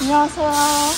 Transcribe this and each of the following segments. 안녕하세요.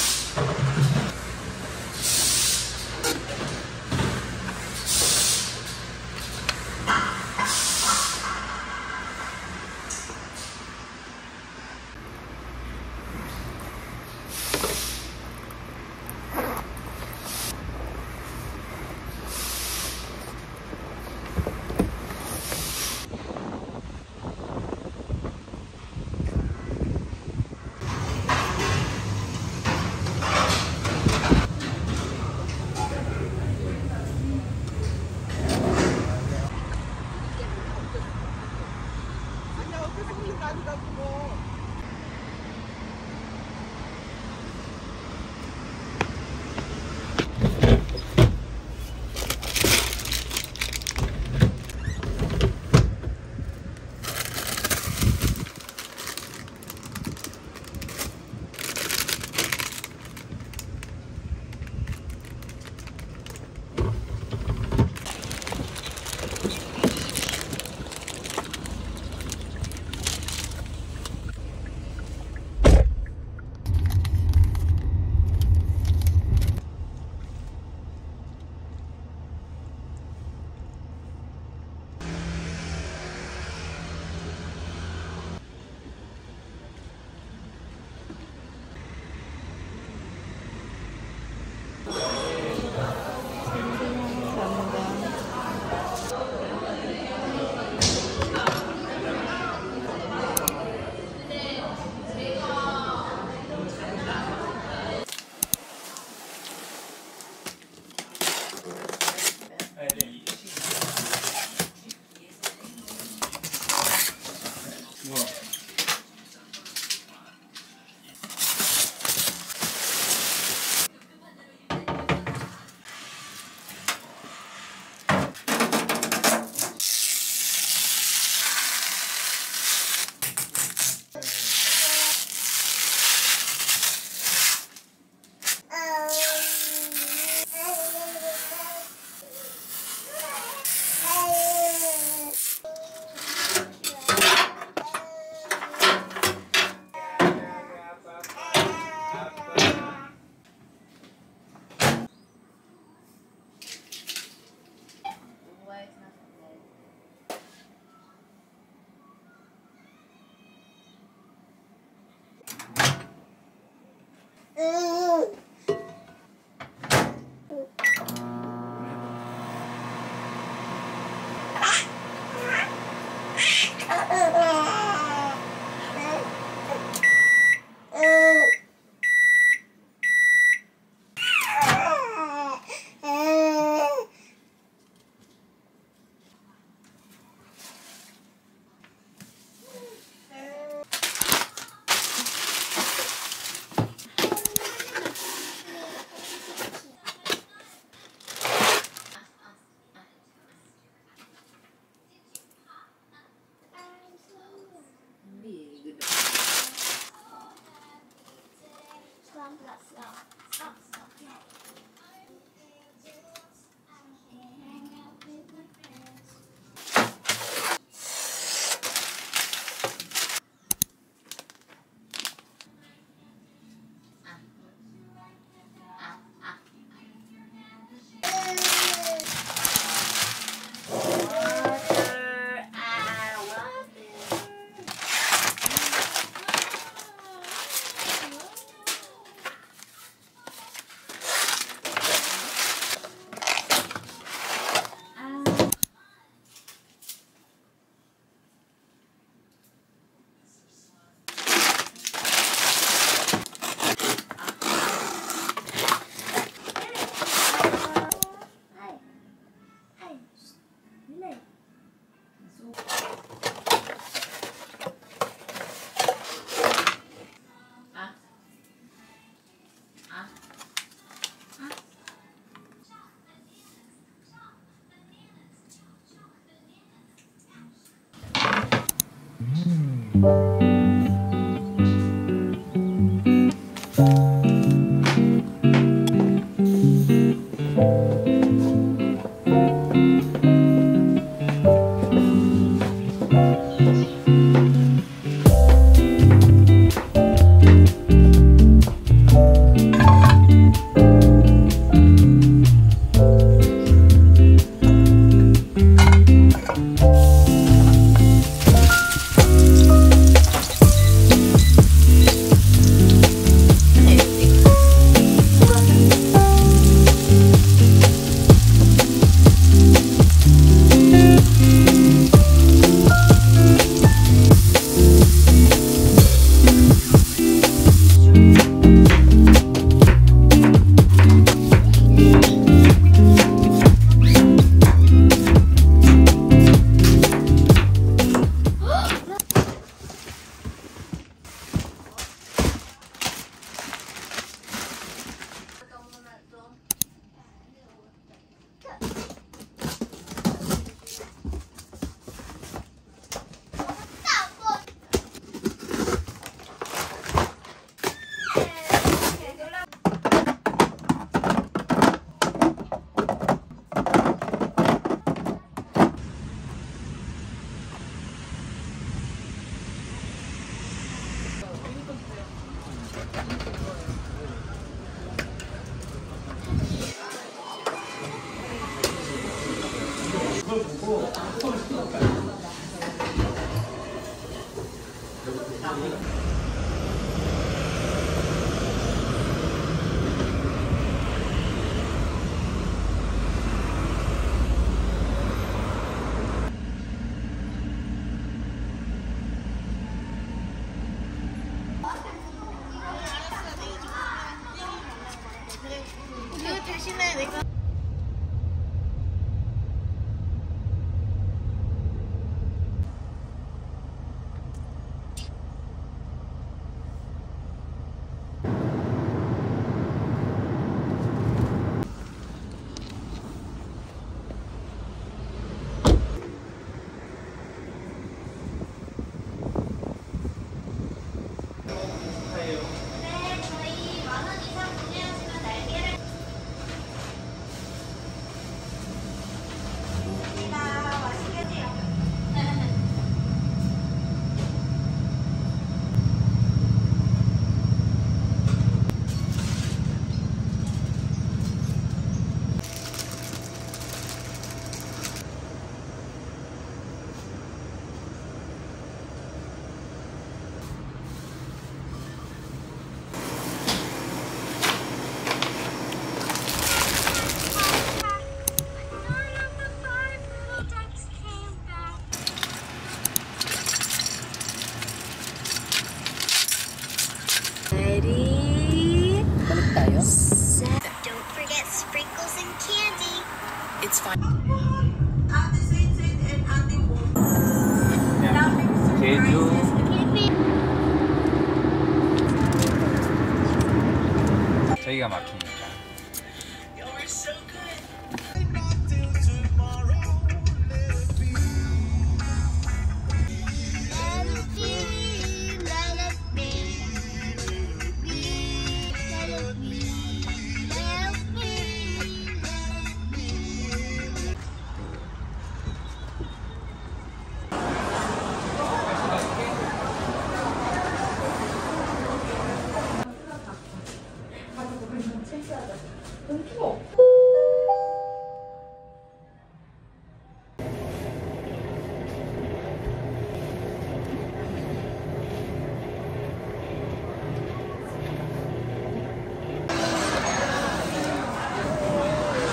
저희가 막힙니다.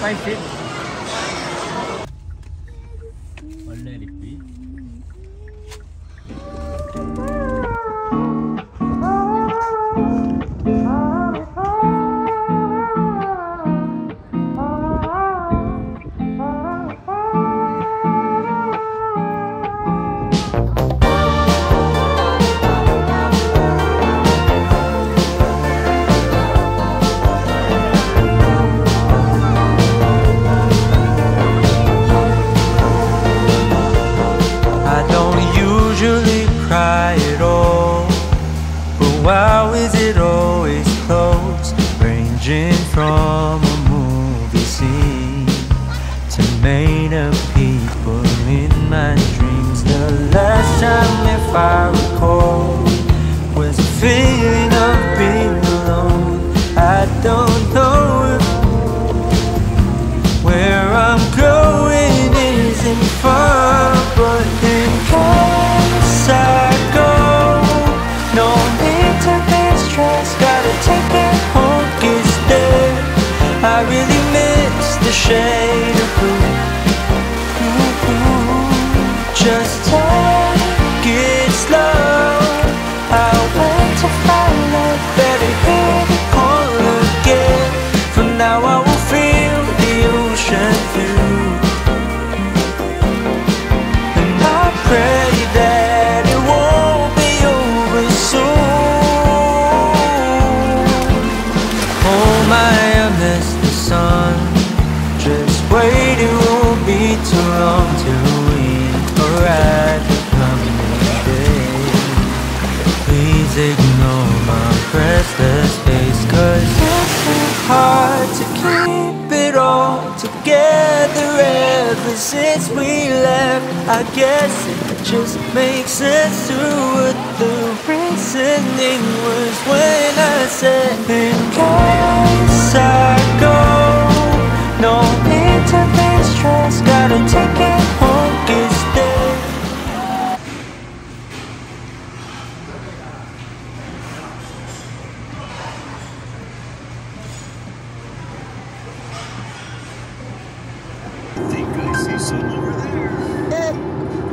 파이팅! 원래 리피 the shade of blue. Just take it slow. I want to follow, baby, hear the call again. From now I will feel the ocean through, and I pray that it won't be over soon. Oh my, I miss the sun. Just wait, it won't be too long till we arrive at coming day. Please ignore my restless face, cause it's so hard to keep it all together ever since we left. I guess it just makes sense to what the reasoning was when I said, in case I go, no need to be stressed, gotta take it home, it's there. I think I see some over there.